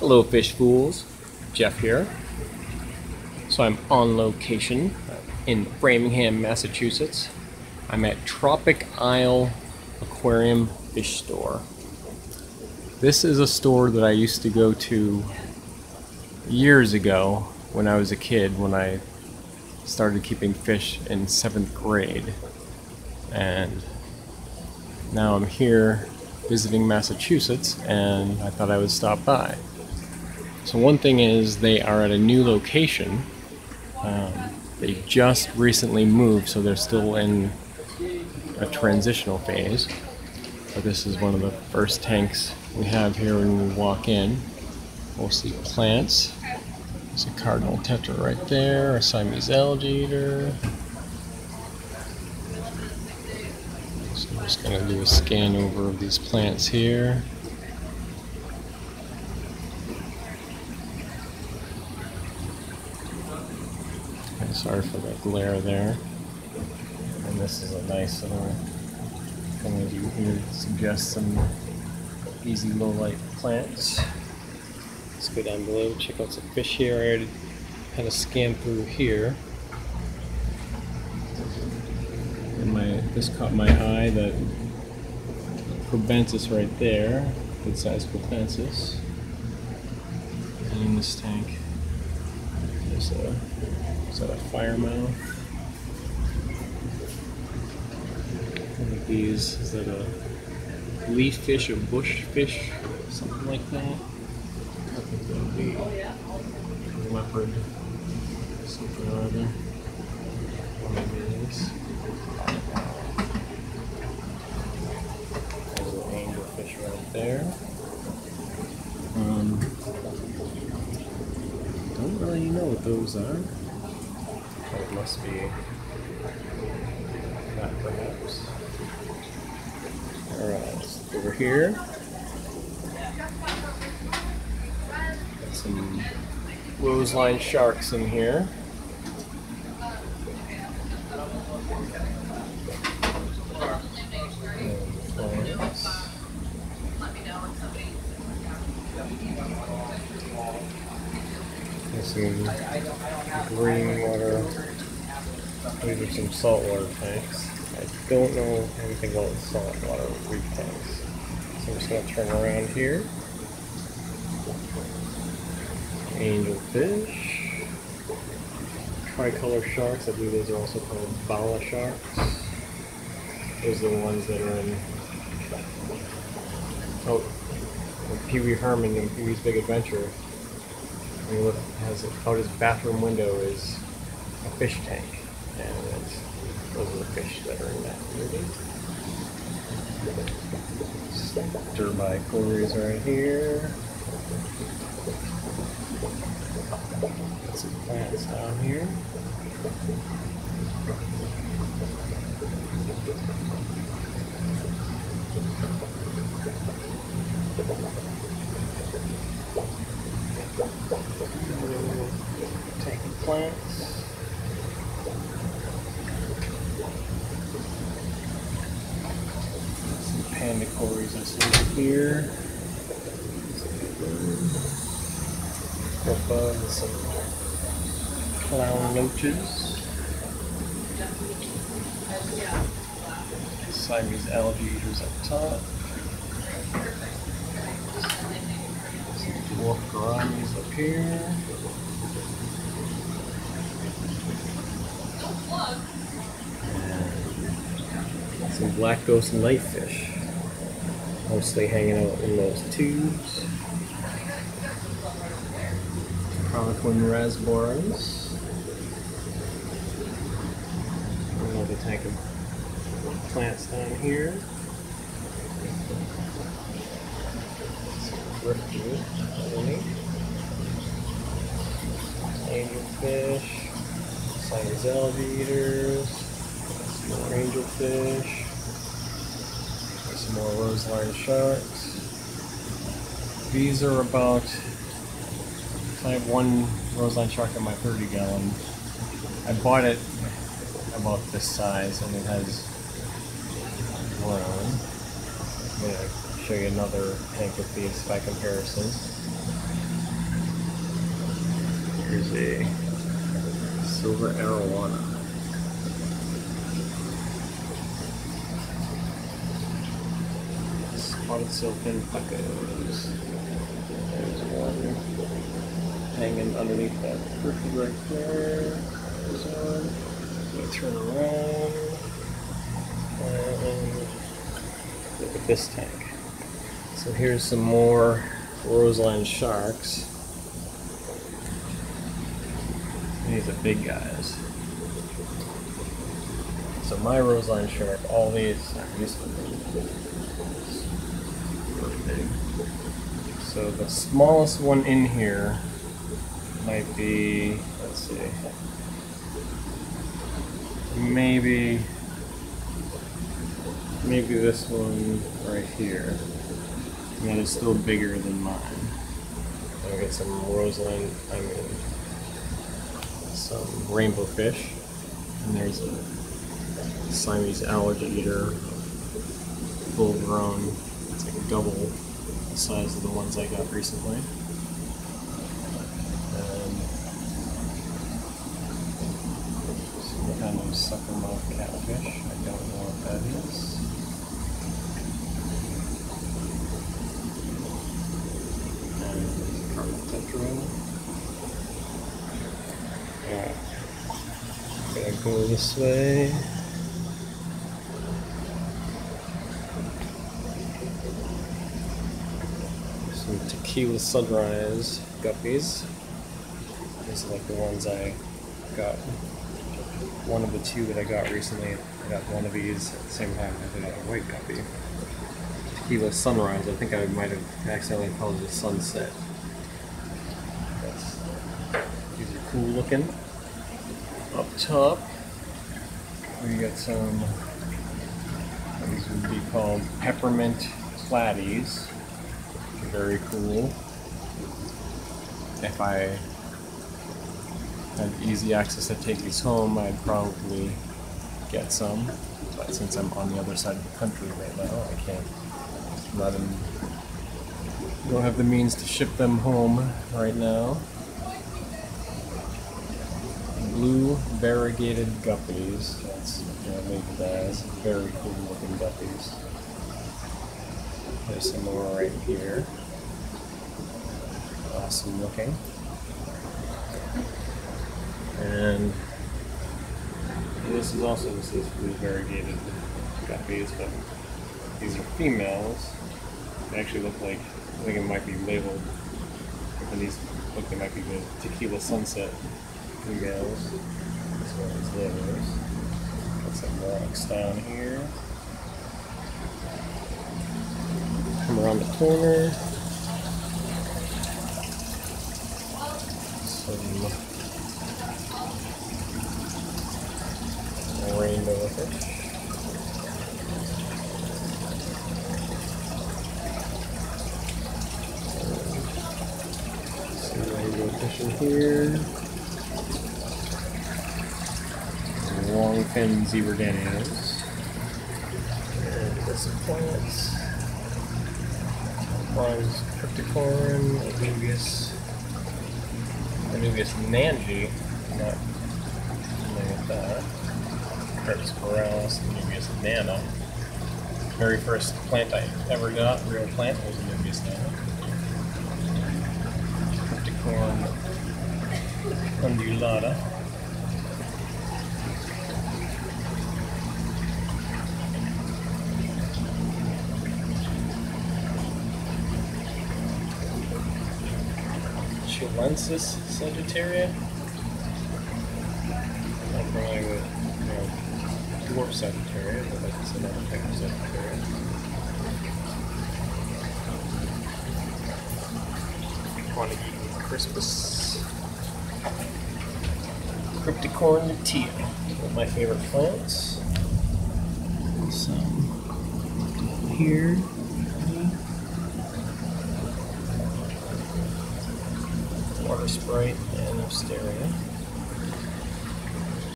Hello fish fools, Jeff here. So I'm on location in Framingham, Massachusetts. I'm at Tropic Isle Aquarium Fish Store. This is a store that I used to go to years ago when I was a kid, when I started keeping fish in 7th grade. And now I'm here visiting Massachusetts, and I thought I would stop by. So one thing is they are at a new location. They just recently moved, so they're still in a transitional phase. But this is one of the first tanks we have here when we walk in. We'll see plants. There's a Cardinal Tetra right there, a Siamese Algae Eater. So I'm just going to do a scan over of these plants here. Sorry for that glare there. And this is a nice little thing that you would suggest some easy low light plants. Let's go down below, check out some fish here. I already kind of scanned through here. And this caught my eye, that Probensis right there, good size Probensis. And in this tank, there's a is that a fire mouth? One of these, is that a leaf fish, a bush fish, something like that? I think that would be a leopard, something or other. One of these. There's an angelfish right there. Don't really know what those are. It must be that perhaps. Alright, over here. Got some roseline sharks in here. Some green water, these are some saltwater tanks. I don't know anything about saltwater reef tanks. So I'm just going to turn around here. Angelfish. Tricolor sharks, I believe those are also called bala sharks. Those are the ones that are in Pee Wee Herman and Pee Wee's Big Adventure. And look, has out his bathroom window is a fish tank, and those are the fish that are in that movie. Turbicories right here. Got some plants down here. Taking plants. Some Pandicories I see here. And some clown roaches. Siamese algae eaters up top. Dwarf gouranis up here. And some black ghost lightfish, mostly hanging out in those tubes. Chronquin rasboros. Another tank of plants down here. Driftwood, angelfish, Siamese algae eaters, some more angelfish, some more roseline sharks. These are about, I have one roseline shark in my 30-gallon. I bought it about this size, and it has grown. Show you another tank with these by comparison. is a Silver Arowana. Spotted silken buckos. There's one hanging underneath that perky right there. There's one. I'm going to turn around and look at this tank. So here's some more Roseland sharks. These are big guys. So my Roseland shark, all these are useful. Pretty big. So the smallest one in here might be, let's see, maybe this one right here. And that is still bigger than mine. I'll get some Roseland, some rainbow fish. And there's a Siamese algae eater, full grown. It's like double the size of the ones I got recently. Some kind of suckermouth catfish. I don't know what that is. And Cardinal Tetra. Alright, I'm gonna go this way. Some Tequila Sunrise Guppies. These are like the ones I got. One of the two that I got recently. I got one of these at the same time as another white guppy. Tequila Sunrise, I think I might have accidentally called it a sunset. Cool looking. Up top, we got some, these would be called peppermint platies. Very cool. If I had easy access to take these home, I'd probably get some. But since I'm on the other side of the country right now, I can't let them, don't have the means to ship them home right now. Blue variegated guppies. That's what make that. Very cool looking guppies. There's some more right here. Awesome looking. And this is also, this is blue variegated guppies, but these are females. They actually look like, I think it might be labeled, and these look, they might be the Tequila Sunset. Females, as well as those. Got some rocks down here. Come around the corner. Some rainbow fish. Some rainbow fish in here. Long fin zebra danios. And this plants. Mine's Cryptocoryne, Anubias nanji. I'm not familiar with that. Curtis coralis, Anubias nana. The very first plant I ever got, real plant, was Anubias nana. Cryptocoryne undulata. Chilensis Sagittaria. Not familiar with, you know, dwarf Sagittaria, but like it's another type of Sagittaria. Want to eat with Crispus. Cryptocoryne tea. One of my favorite plants. Some here. Sprite and Osteria.